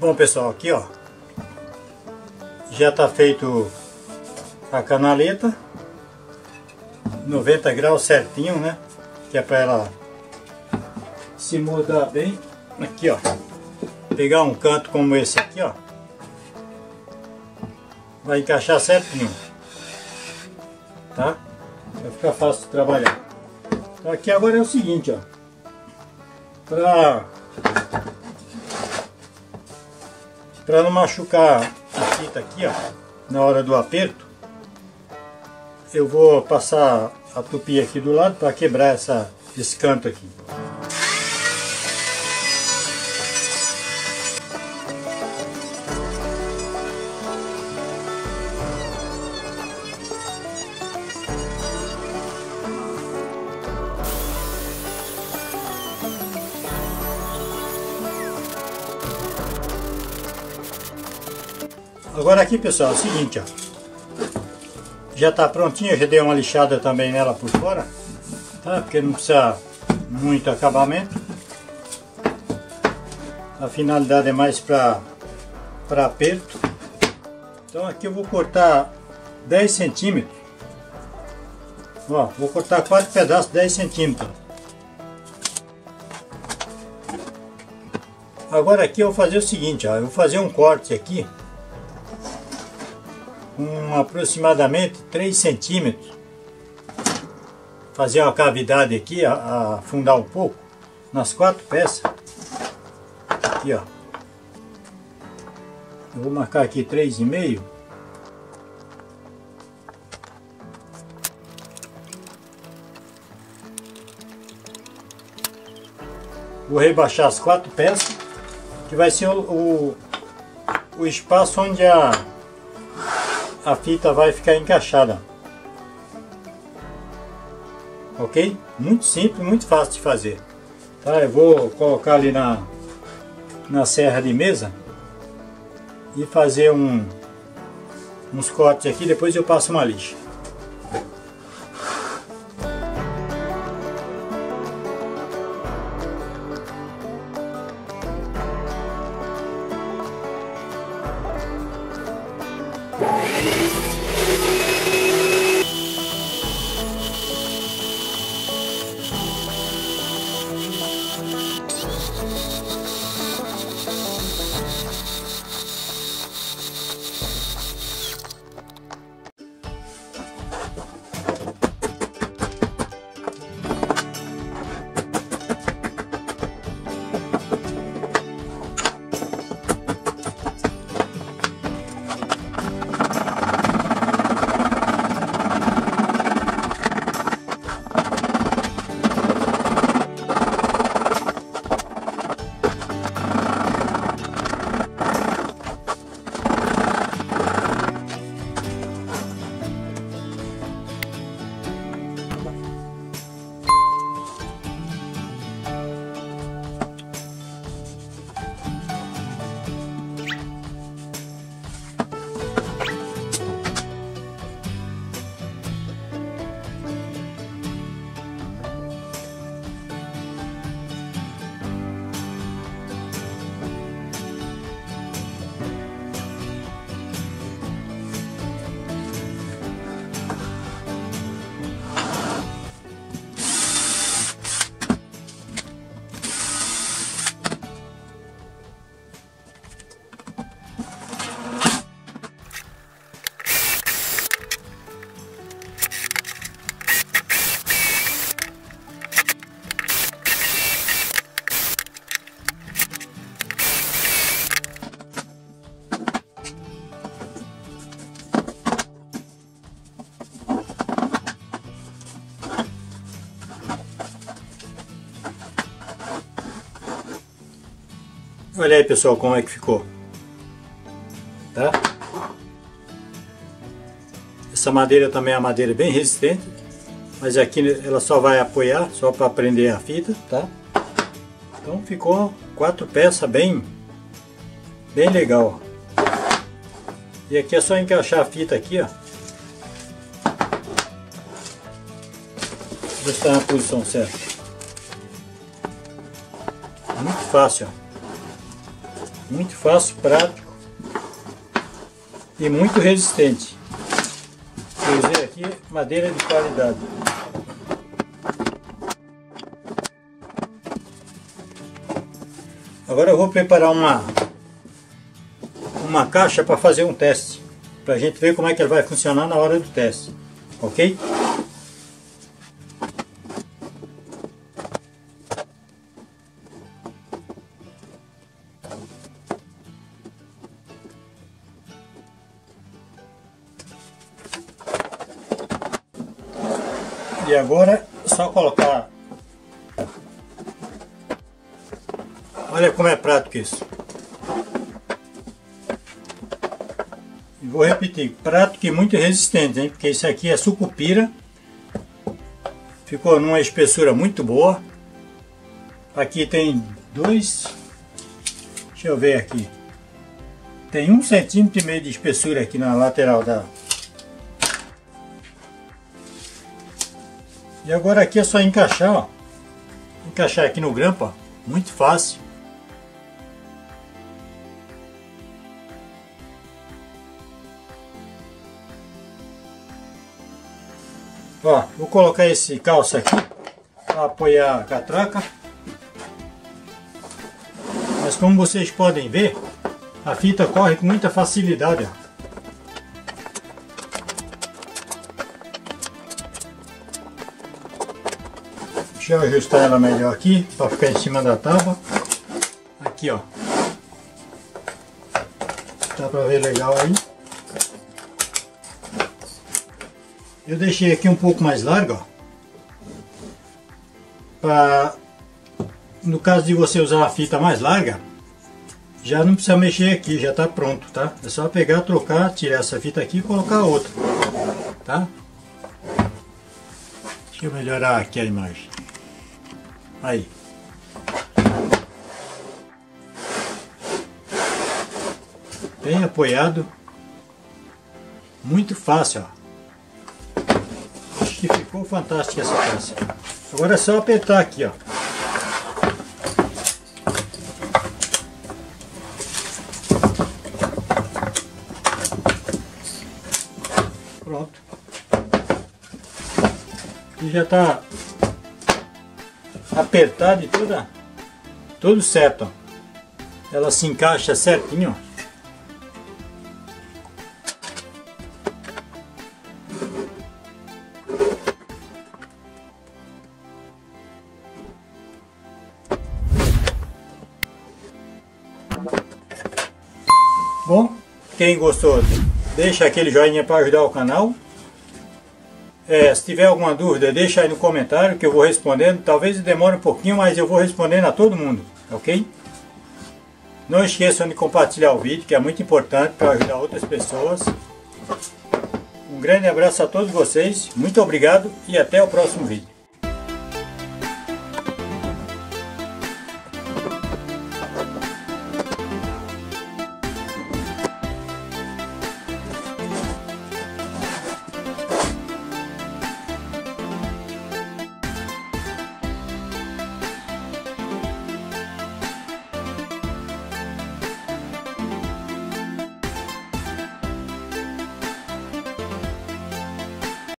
Bom pessoal, aqui ó, já está feito a canaleta, 90 graus certinho, né? Que é para ela se moldar bem. Aqui ó, pegar um canto como esse aqui ó, vai encaixar certinho, tá? Vai ficar fácil de trabalhar. Então aqui agora é o seguinte ó, para não machucar a fita aqui ó, na hora do aperto, eu vou passar a tupi aqui do lado para quebrar esse canto aqui. Agora aqui pessoal, é o seguinte ó, já está prontinho, já dei uma lixada também nela por fora, tá? Porque não precisa muito acabamento, a finalidade é mais para aperto. Então aqui eu vou cortar 10 centímetros, ó, vou cortar 4 pedaços de 10 centímetros. Agora aqui eu vou fazer o seguinte ó, eu vou fazer um corte aqui com aproximadamente 3 centímetros, fazer uma cavidade aqui, afundar um pouco nas 4 peças aqui ó. Eu vou marcar aqui 3,5, vou rebaixar as 4 peças, que vai ser o espaço onde a fita vai ficar encaixada, ok? Muito simples, muito fácil de fazer, tá? Eu vou colocar ali na serra de mesa e fazer uns cortes aqui, depois eu passo uma lixa. Olha aí, pessoal, como é que ficou. Tá? Essa madeira também é uma madeira bem resistente, mas aqui ela só vai apoiar, só para prender a fita, tá? Então ficou 4 peças bem legal. E aqui é só encaixar a fita aqui, ó. Já está na posição certa. Muito fácil, ó. Muito fácil, prático e muito resistente. Eu usei aqui madeira de qualidade. Agora eu vou preparar uma caixa para fazer um teste, para a gente ver como é que ela vai funcionar na hora do teste, ok? E agora é só colocar. Olha como é prático isso. Vou repetir, prático e muito resistente, hein? Porque isso aqui é sucupira, ficou numa espessura muito boa. Aqui tem dois, deixa eu ver aqui, tem 1,5 cm de espessura aqui na lateral da. E agora aqui é só encaixar, ó. Encaixar aqui no grampo, ó. Muito fácil. Ó, vou colocar esse calça aqui para apoiar a catraca. Mas como vocês podem ver, a fita corre com muita facilidade. Ó. Deixa eu ajustar ela melhor aqui para ficar em cima da tábua. Aqui, ó. Dá para ver legal aí. Eu deixei aqui um pouco mais larga, para, no caso de você usar a fita mais larga, já não precisa mexer aqui, já está pronto, tá? É só pegar, trocar, tirar essa fita aqui e colocar outra, tá? Deixa eu melhorar aqui a imagem. Aí. Bem apoiado. Muito fácil, ó. Ficou fantástica essa peça. Agora é só apertar aqui, ó. Pronto. E já está apertado e tudo certo, ó. Ela se encaixa certinho, ó. Bom, quem gostou, deixa aquele joinha para ajudar o canal. Se tiver alguma dúvida, deixa aí no comentário que eu vou respondendo. Talvez demore um pouquinho, mas eu vou respondendo a todo mundo, ok? Não esqueçam de compartilhar o vídeo, que é muito importante para ajudar outras pessoas. Um grande abraço a todos vocês, muito obrigado e até o próximo vídeo.